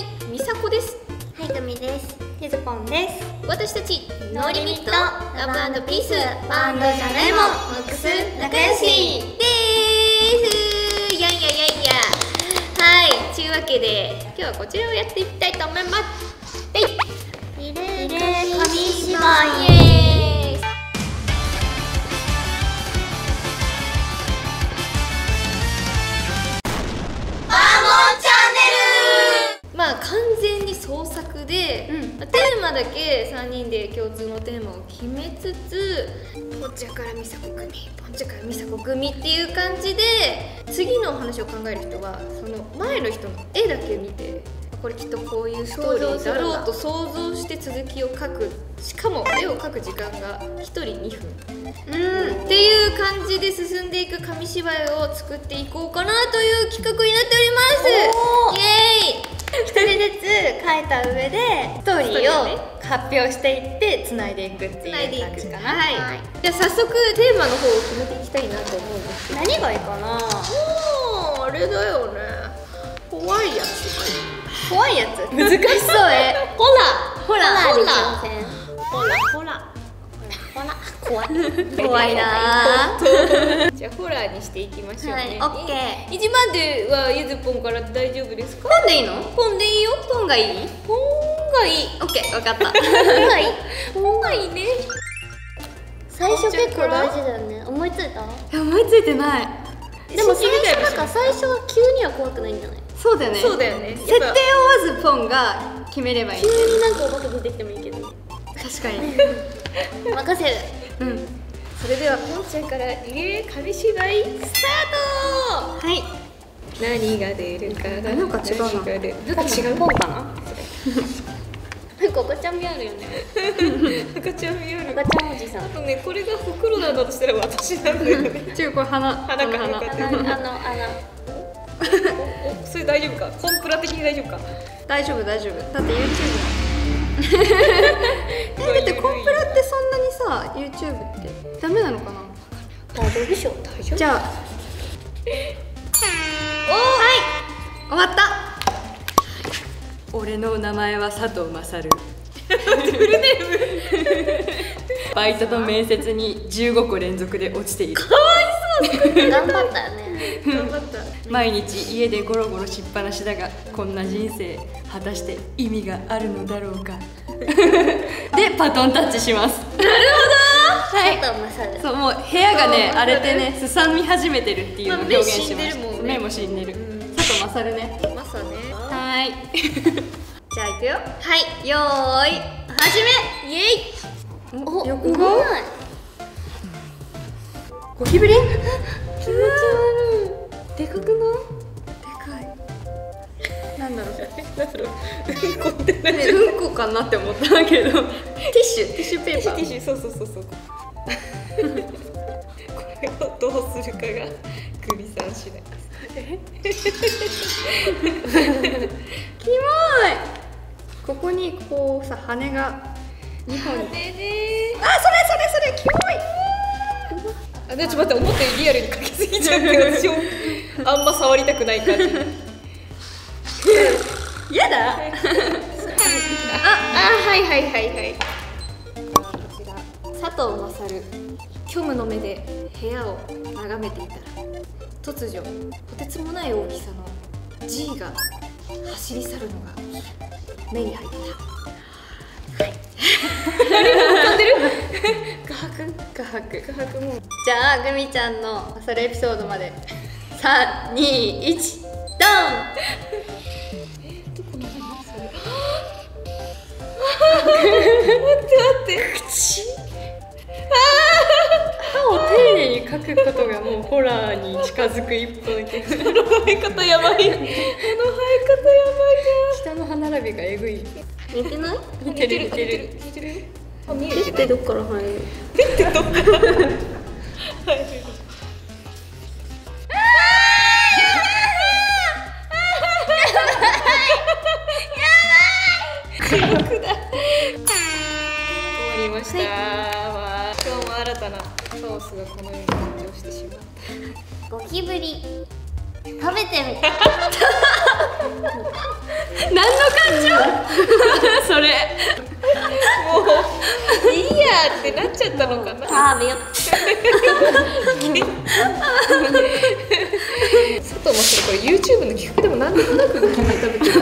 はい、みさこです。はい、とみです。ゆずぽんです。私たちノーリミットラブ&ピースバンドじゃないもん、ムックス仲良しです。やいやいやいや、はい、というわけで今日はこちらをやっていきたいと思います。リレー紙芝居。だけ3人で共通のテーマを決めつつ、ぽんちゃんからみさこ組、ぽんちゃんからみさこ組っていう感じで、次のお話を考える人はその前の人の絵だけ見て、これきっとこういうストーリーだろうと想像して続きを描く。しかも絵を描く時間が1人2分、っていう感じで進んでいく紙芝居を作っていこうかなという企画になっております。イエーイ。一人ずつ書いた上でストーリーを発表していってつないでいくっていう感じかな。じゃあ早速テーマの方を決めていきたいなと思うんですけど、何がいいかな。あれだよね、怖いやつ。怖いやつ難しそうね。怖いな。じゃあホラーにしていきましょうね。オッケー。一番手はゆずぽんから大丈夫ですか？ポンでいいの？ポンでいいよ。ポンがいい？ポンがいい。オッケー、わかった。ポンがいいね。最初結構大事だよね。思いついた？思いついてない。でも最初は急には怖くないんじゃない？そうだよね。そうだよね。設定をまずポンが決めればいい。急になんかお化け出てきてもいいけど。確かに。任せる。うん。それではぽんちゃんからリレー紙芝居スタート。はい。何が出るかな。なんか違うな。なんか違う本かな。なんかおばちゃん味あるよね。赤ちゃん味ある。赤ちゃんおじさん。あとね、これがほくろだとしたら私なんだよね。ちょっとこれ鼻。それ大丈夫か。コンプラ的に大丈夫か。大丈夫。だって YouTube。だってコンプラってそんなにさ YouTube って。ダメなのかな。あ、どうでしょう。大丈夫。じゃあ、おー、はい、終わった。俺の名前は佐藤勝。フルネーム。バイトと面接に15個連続で落ちている。かわいそう。頑張ったね。頑張った。毎日家でゴロゴロしっぱなしだが、こんな人生果たして意味があるのだろうか。でパトンタッチします。なるほど。はい、そう、もう部屋がね荒れてね、すさみ始めてるっていう表現しました。目も死んでる。佐藤勝ね。まさね。はい。じゃあいくよ。はい。よーい。はじめ。イエイ。お、よくない。ゴキブリ？気持ち悪い。でかくない？でかい。なんだろう。うんこってね。うんこかなって思ったけど。ティッシュペーパー。そう。これをどうするかがクリさん次第です。キモい。ここにこうさ羽が2本。あ、それキモい。あ、でちょっと待って、思ったよりリアルに描きすぎちゃうけど、私あんま触りたくない感じ。やだ。はい。こちら佐藤勝。虚無の目で部屋を眺めていたら、突如とてつもない大きさの G が走り去るのが目に入った。はい。何も飛んでる。画伯も。じゃあグミちゃんの恐れエピソードまで3、2、1、ドン。どこにあるのそれ。待って口。歯を丁寧に描くことがもうホラーに近づく一歩だけど。この生え方やばい。下の歯並びがえぐい。似てない？似てる。手ってどっから入る？このように緊張してしまった。ゴキブリ食べてみた。何のそれもういいやってなっちゃったのかな。食べよ佐藤もそれこれ YouTube の企画でも何でもなく決め食べてる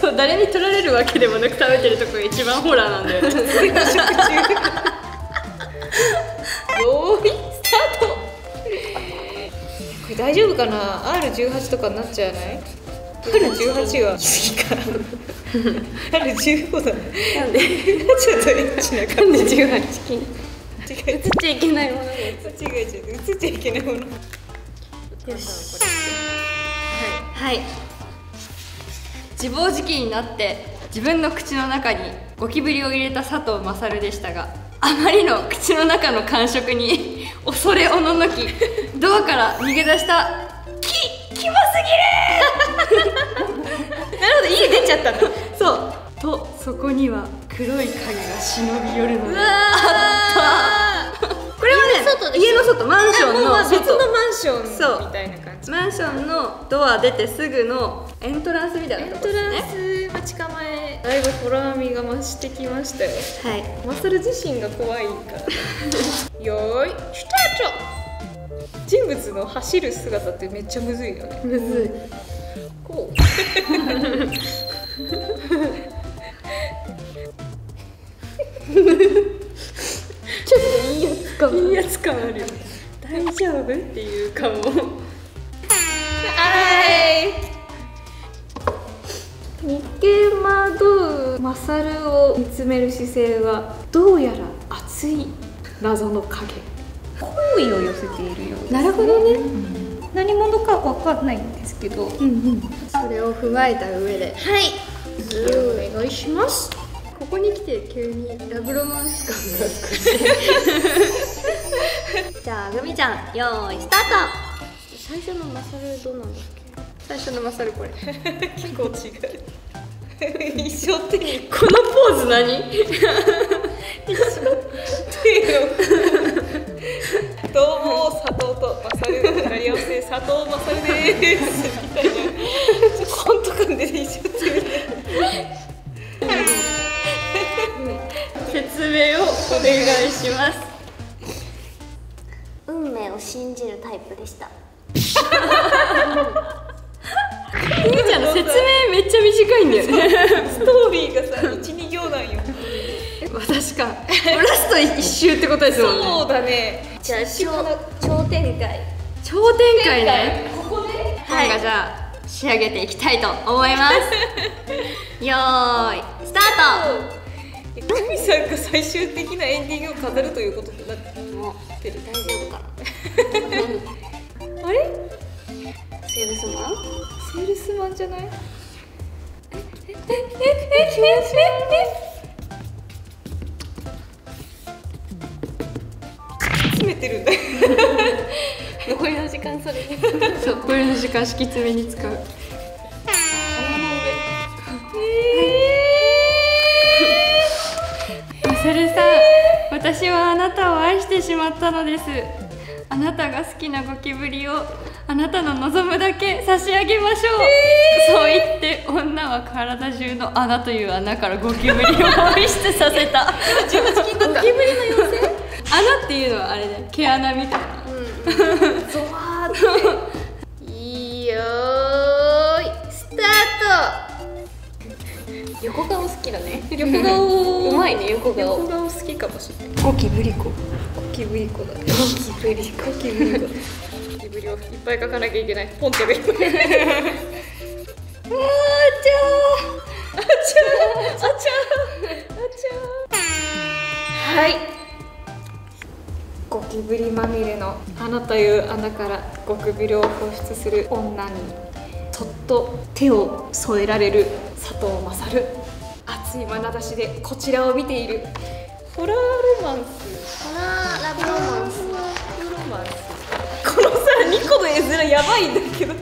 そう誰に取られるわけでもなく食べてるとこが一番ホラーなんだよね食中用意スタート。これ大丈夫かな R18 とかになっちゃわない。R18 は行き過ぎかR15 だね。なんでちょっとエッチな感じで18禁映っちゃいけないものが映っちゃいけないものよし、はい、はい、自暴自棄になって自分の口の中にゴキブリを入れた佐藤勝でしたが、あまりの口の中の感触に恐れおののきドアから逃げ出したキモすぎるなるほど、家出ちゃったのそうと、そこには黒い影が忍び寄るのであったこれはね、家の外、マンションの外、別のマンションみたいな感じ。マンションのドア出てすぐのエントランスみたいなとこですね。エントランス待ち構え、だいぶホラー味が増してきましたよ。はい、マサル自身が怖いからよーい、スタート。人物の走る姿ってめっちゃむずいよね。むずい、こうちょっといいやつ感、いいやつ感あるよ大丈夫っていう顔を逃げ惑うマサルを見つめる姿勢はどうやら熱い謎の影、好意を寄せているようです、ね、なるほどね、うん、何者かわかんないんですけど、うん、うん、それを踏まえた上で、はい、お願いします。ここに来て急にラブロマンス感が少しじゃあグミちゃん、よーいスタート。最初のマサルどうなんだっけ。最初のマサルこれ結構違う一緒っていうこのポーズ何一緒っていうどうも佐藤とマサルの掛け合わせ、佐藤マサルでーすみたいなコント組んで一緒っていう説明をお願いします。運命を信じるタイプでした。みーちゃんの説明めっちゃ短いんだよね。ストーリーがさ、1、2行なんよ。私かラスト1周ってことですもんね。そうだね。じゃあ超展開、超展開ね。ここではい、じゃあ仕上げていきたいと思います。よーいスタート。グミさんが最終的なエンディングを飾るということになってる。大丈夫かなあれセールスマン、セールスマンじゃない。詰めてるんだ残りの時間、それそう、残りの時間敷き詰めに使う。マサルさん、私はあなたを愛してしまったのです。あなたが好きなゴキブリをあなたの望むだけ差し上げましょう、そう言って女は体中の穴という穴からゴキブリを排出させたゴキブリの妖精穴っていうのはあれだよ、毛穴みたいな、ゾワーっていいよーいスタート。横顔好きだね。横顔うまいね。横顔好きかもしれない。ゴキブリコだ。ゴキブリコ。ゴキブリをいっぱい描かなきゃいけない。ポンってで。あーちゃー。あちゃー。はい。ゴキブリまみれの穴という穴からゴキブリを放出する女に。そっと手を添えられる佐藤勝、熱い眼差しでこちらを見ている。ホラーロマンス、ホラーラブロマンス、このさ2個の絵面やばいんだけど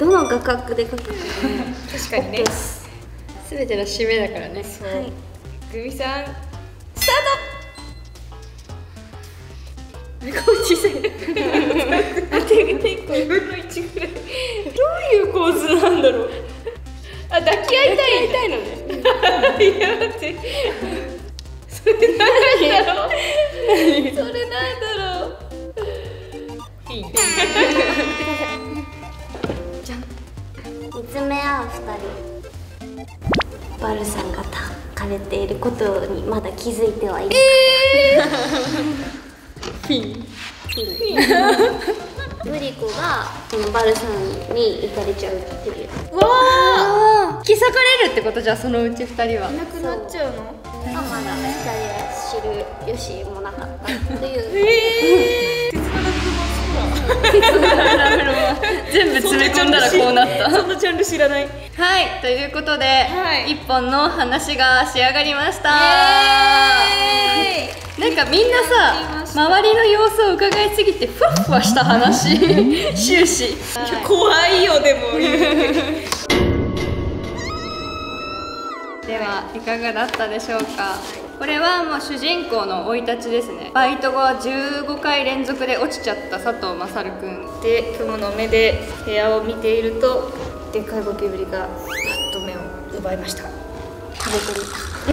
どの画角で描くかね確かにね、全ての締めだからね。そう、はい、グミさんスタート。目が小さい。手が1個分の1ぐらい。どういう構図なんだろう。あ、抱き合いたいのね。いや、待って。それなんだろう。それなんだろう。いいね。じゃん。見つめ合う二人。バルさんが抱かれていることにまだ気づいてはいない。グリコがこのバルさんに行かれちゃうっていう。わあ、引き裂かれるってことじゃ、そのうち二人は。いなくなっちゃうの？あ、まだ二人は知るよしもなかったっていう。鉄のラブロマン。全部詰め込んだらこうなった。そのジャンル知らない。はい、ということで一本の話が仕上がりました。なんかみんなさ。周りの様子を伺いすぎてふわふわした話終始いや怖いよでもではいかがだったでしょうか。これはもう主人公の生い立ちですね。バイト後は15回連続で落ちちゃった佐藤勝くんで、雲の目で部屋を見ているとでっかいゴキブリがパッと目を奪いました。食べてみた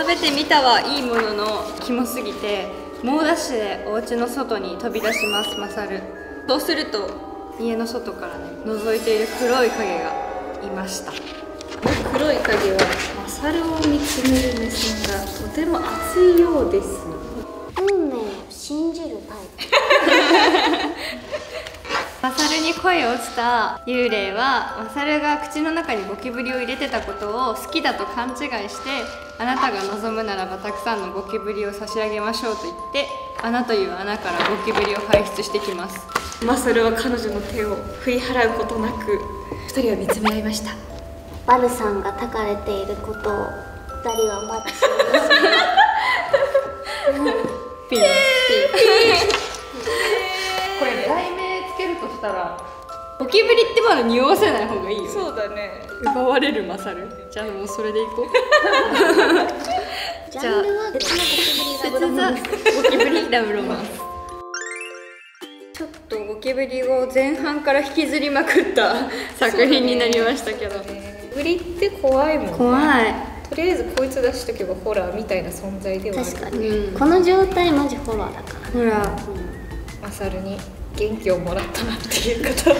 食べてみたはいいもののキモすぎて猛ダッシュでお家の外に飛び出しますマサル。そうすると家の外からね覗いている黒い影がいました。黒い影はマサルを見つめる目線がとても熱いようです。運命を信じるタイプマサルに恋をした幽霊はマサルが口の中にゴキブリを入れてたことを好きだと勘違いしてあなたが望むならばたくさんのゴキブリを差し上げましょうと言って穴という穴からゴキブリを排出してきます。マサルは彼女の手を振り払うことなく2人は見つめ合いました。バルさんが抱かれていることを2人は待っていました。ピンピンこれ題名つけるとしたらゴキブリってまだ匂わせない方がいいよね。そうだね。奪われるマサル。じゃあもうそれでいこう。じゃあゴキブリラブロマン。ちょっとゴキブリを前半から引きずりまくった作品になりましたけど。ゴキブリって怖いもんね。怖い。とりあえずこいつ出しとけばホラーみたいな存在ではある。確かに。この状態マジホラーだから。ホラー。マサルに。元気をもらったなっていう方高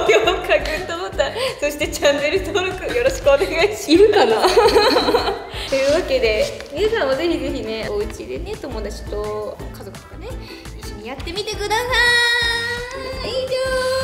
評価、グッドボタン、そしてチャンネル登録よろしくお願いします。いるかなというわけで皆さんもぜひぜひねお家でね友達と家族とかね一緒にやってみてください。以上。